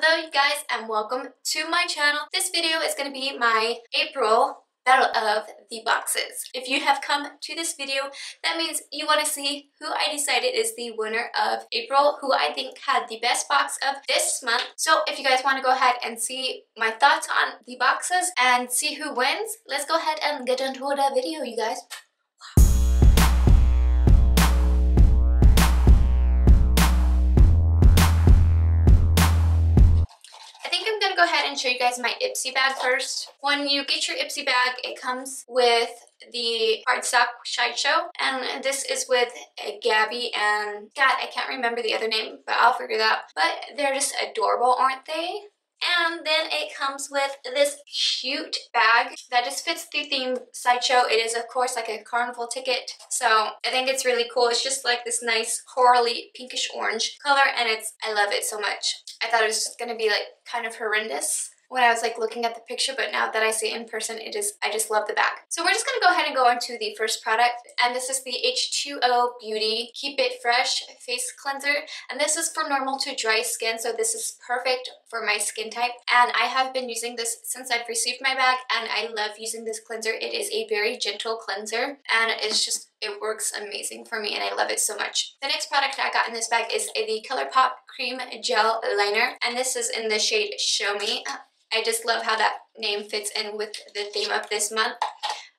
Hello you guys and welcome to my channel. This video is going to be my April battle of the boxes. If you have come to this video, that means you want to see who I decided is the winner of April, who I think had the best box of this month. So if you guys want to go ahead and see my thoughts on the boxes and see who wins, let's go ahead and get into the video, you guys. Go ahead and show you guys my Ipsy bag first. When you get your Ipsy bag, it comes with the Hardstock Sideshow, and this is with Gabby and God, I can't remember the other name, but I'll figure that out. But they're just adorable, aren't they? And then it comes with this cute bag that just fits the theme Sideshow. It is, of course, like a carnival ticket. So I think it's really cool. It's just like this nice corally pinkish orange color, and I love it so much. I thought it was just gonna be like kind of horrendous when I was like looking at the picture, but now that I see it in person, I just love the bag. So we're just gonna go ahead and go on to the first product, and this is the H2O Beauty Keep It Fresh Face Cleanser, and this is for normal to dry skin, so this is perfect for my skin type, and I have been using this since I've received my bag, and I love using this cleanser. It is a very gentle cleanser, and it's just, it works amazing for me and I love it so much. The next product I got in this bag is the ColourPop Cream Gel Liner, and this is in the shade Show Me. I just love how that name fits in with the theme of this month,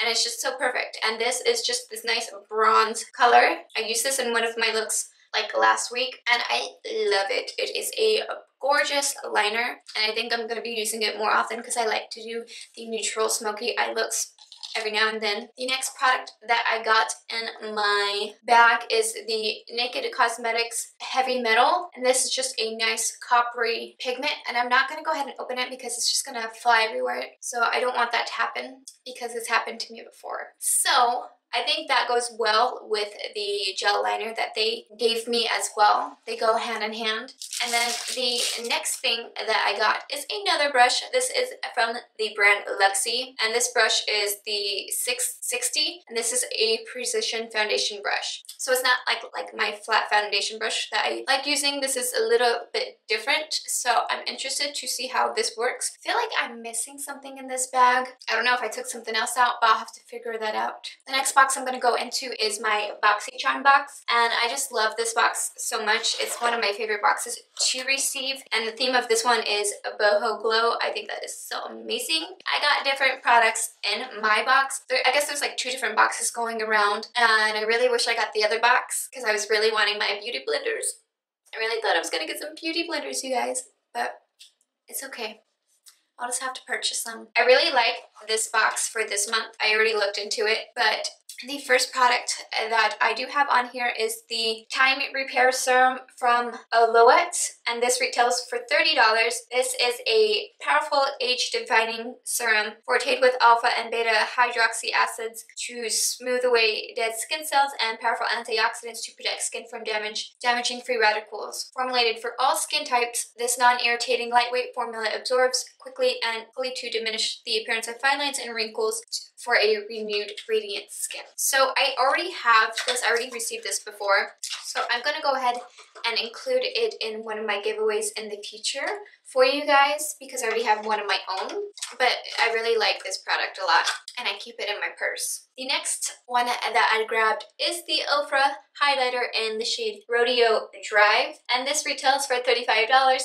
and it's just so perfect. And this is just this nice bronze color. I used this in one of my looks like last week, and I love it. It is a gorgeous liner, and I think I'm going to be using it more often because I like to do the neutral smoky eye looks every now and then. The next product that I got in my bag is the Naked Cosmetics Heavy Metal, and this is just a nice coppery pigment, and I'm not going to go ahead and open it because it's just going to fly everywhere, so I don't want that to happen because it's happened to me before. So I think that goes well with the gel liner that they gave me as well. They go hand in hand. And then the next thing that I got is another brush. This is from the brand Luxie, and this brush is the 660, and this is a precision foundation brush. So it's not like my flat foundation brush that I like using. This is a little bit different, so I'm interested to see how this works. I feel like I'm missing something in this bag. I don't know if I took something else out, but I'll have to figure that out. The next box I'm going to go into is my BoxyCharm box, and I just love this box so much. It's one of my favorite boxes to receive, and the theme of this one is Boho Glow. I think that is so amazing. I got different products in my box. I guess there's like two different boxes going around, and I really wish I got the other box because I was really wanting my beauty blenders. I really thought I was going to get some beauty blenders, you guys, but it's okay. I'll just have to purchase them. I really like this box for this month. I already looked into it, but the first product that I do have on here is the Time Repair Serum from Alouette, and this retails for $30. This is a powerful age-defining serum fortified with alpha and beta hydroxy acids to smooth away dead skin cells and powerful antioxidants to protect skin from damaging free radicals. Formulated for all skin types, this non-irritating, lightweight formula absorbs quickly and fully to diminish the appearance of fine lines and wrinkles for a renewed, radiant skin. So I already have this. I already received this before, so I'm going to go ahead and include it in one of my giveaways in the future for you guys because I already have one of my own, but I really like this product a lot and I keep it in my purse. The next one that I grabbed is the Ofra highlighter in the shade Rodeo Drive, and this retails for $35.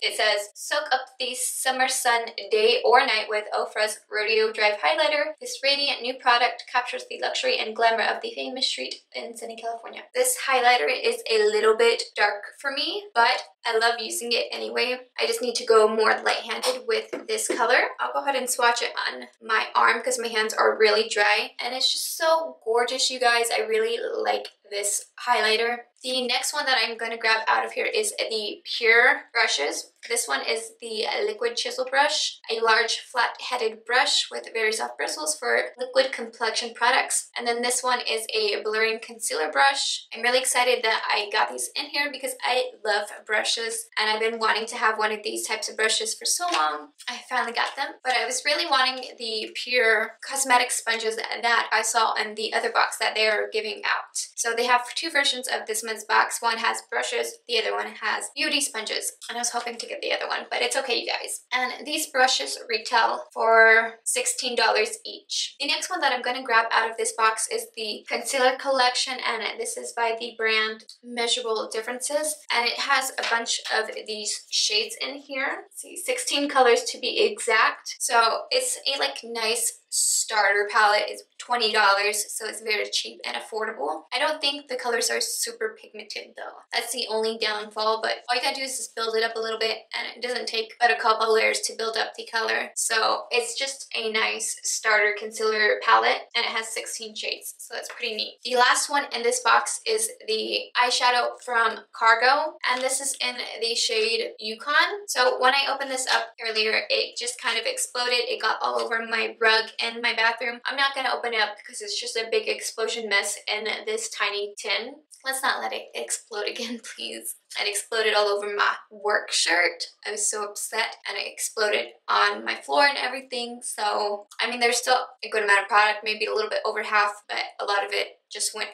It says, soak up the summer sun day or night with Ofra's Rodeo Drive highlighter. This radiant new product captures the luxury and glamour of the famous street in sunny California. This highlighter is a little bit dark for me, but I love using it anyway. I just need to go more light-handed with this color. I'll go ahead and swatch it on my arm because my hands are really dry, and it's just so gorgeous, you guys. I really like this highlighter. The next one that I'm going to grab out of here is the Pure brushes. This one is the liquid chisel brush, a large flat-headed brush with very soft bristles for liquid complexion products. And then this one is a blurring concealer brush. I'm really excited that I got these in here because I love brush brushes, and I've been wanting to have one of these types of brushes for so long. I finally got them, but I was really wanting the Pure cosmetic sponges that I saw in the other box that they are giving out. So they have two versions of this month's box. One has brushes, the other one has beauty sponges, and I was hoping to get the other one, but it's okay, you guys. And these brushes retail for $16 each. The next one that I'm gonna grab out of this box is the Concealer Collection, and this is by the brand Measurable Differences, and it has a bunch of these shades in here. Let's see, 16 colors to be exact. So it's a like nice starter palette. It's $20, so it's very cheap and affordable. I don't think the colors are super pigmented though. That's the only downfall, but all you gotta do is just build it up a little bit, and it doesn't take but a couple layers to build up the color. So it's just a nice starter concealer palette, and it has 16 shades, so that's pretty neat. The last one in this box is the eyeshadow from Cargo, and this is in the shade Yukon. So when I opened this up earlier, it just kind of exploded. It got all over my rug in my bathroom. I'm not gonna open it up because it's just a big explosion mess in this tiny tin. Let's not let it explode again, please. It exploded all over my work shirt. I was so upset, and it exploded on my floor and everything. So I mean, there's still a good amount of product, maybe a little bit over half, but a lot of it just went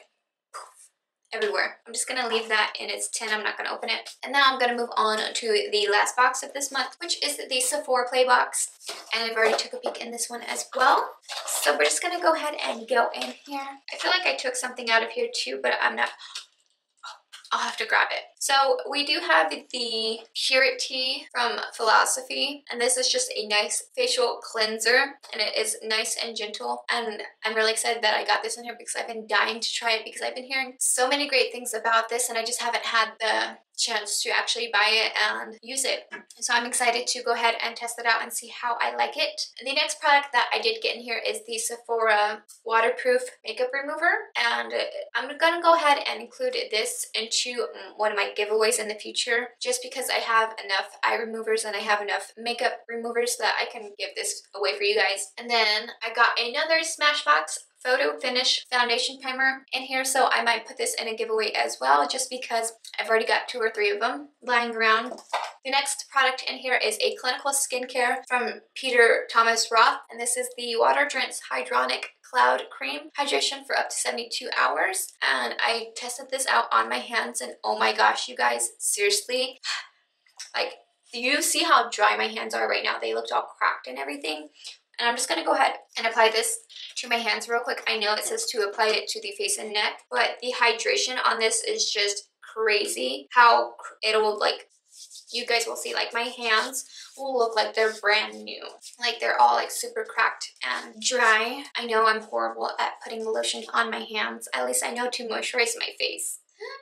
everywhere. I'm just gonna leave that in its tin. I'm not gonna open it. And now I'm gonna move on to the last box of this month, which is the Sephora Play Box. And I've already took a peek in this one as well. So we're just gonna go ahead and go in here. I feel like I took something out of here too, but I'm not. I'll have to grab it. So we do have the Purity from Philosophy, and this is just a nice facial cleanser, and it is nice and gentle, and I'm really excited that I got this in here because I've been dying to try it, because I've been hearing so many great things about this, and I just haven't had the chance to actually buy it and use it. So I'm excited to go ahead and test it out and see how I like it. The next product that I did get in here is the Sephora Waterproof Makeup Remover, and I'm gonna go ahead and include this into one of my giveaways in the future, just because I have enough eye removers and I have enough makeup removers that I can give this away for you guys. And then I got another Smashbox Photo Finish Foundation Primer in here, so I might put this in a giveaway as well, just because I've already got 2 or 3 of them lying around. The next product in here is a Clinical Skincare from Peter Thomas Roth, and this is the Water Drench Hydronic Cloud Cream, hydration for up to 72 hours, and I tested this out on my hands, and oh my gosh, you guys, seriously, like, do you see how dry my hands are right now? They looked all cracked and everything. And I'm just gonna go ahead and apply this to my hands real quick. I know it says to apply it to the face and neck, but the hydration on this is just crazy. How it'll, like, you guys will see, like, my hands will look like they're brand new. Like, they're all like super cracked and dry. I know I'm horrible at putting lotion on my hands. At least I know to moisturize my face.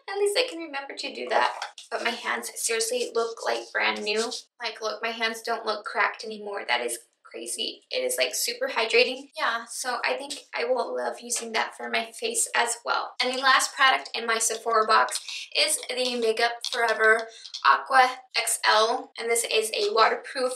At least I can remember to do that. But my hands seriously look like brand new. Like, look, my hands don't look cracked anymore. That is crazy. It is like super hydrating. Yeah, so I think I will love using that for my face as well. And the last product in my Sephora box is the Makeup Forever Aqua XL, and this is a waterproof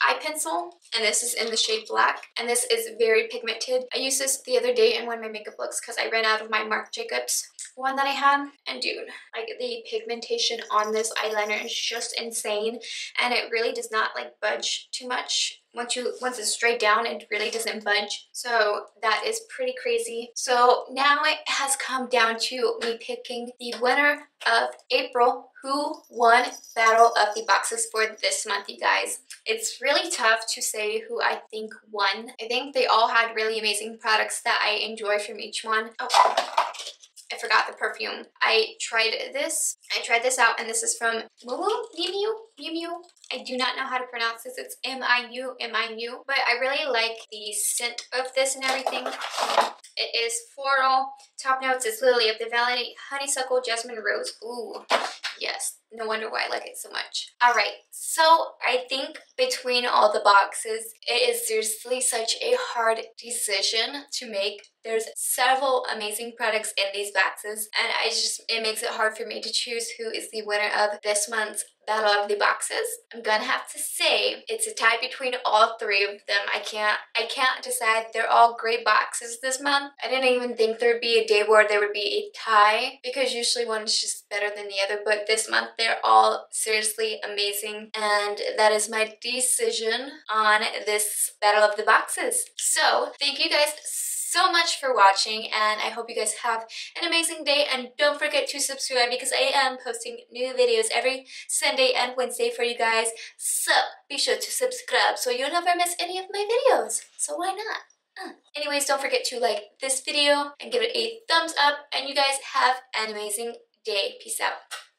eye pencil, and this is in the shade Black, and this is very pigmented. I used this the other day in one of my makeup looks because I ran out of my Marc Jacobs one that I had, and dude, like, the pigmentation on this eyeliner is just insane, and it really does not like budge too much. Once it's straight down, it really doesn't budge. So that is pretty crazy. So now it has come down to me picking the winner of April, who won Battle of the Boxes for this month, you guys. It's really tough to say who I think won. I think they all had really amazing products that I enjoy from each one. Oh, I forgot the perfume. I tried this out, and this is from Miu Miu. I do not know how to pronounce this. It's M-I-U, but I really like the scent of this and everything. It is floral. Top notes is Lily of the Valley, honeysuckle, jasmine, rose. Ooh, yes. No wonder why I like it so much. All right, so I think between all the boxes, it is seriously such a hard decision to make. There's several amazing products in these boxes, and it makes it hard for me to choose who is the winner of this month's Battle of the Boxes. I'm gonna have to say it's a tie between all 3 of them. I can't decide. They're all great boxes this month. I didn't even think there'd be a day where there would be a tie, because usually one is just better than the other, but this month They're all seriously amazing, and that is my decision on this battle of the boxes. So thank you guys so much for watching, and I hope you guys have an amazing day, and don't forget to subscribe because I am posting new videos every Sunday and Wednesday for you guys, so be sure to subscribe so you'll never miss any of my videos, so why not? Anyways, don't forget to like this video and give it a thumbs up, and you guys have an amazing day. Peace out.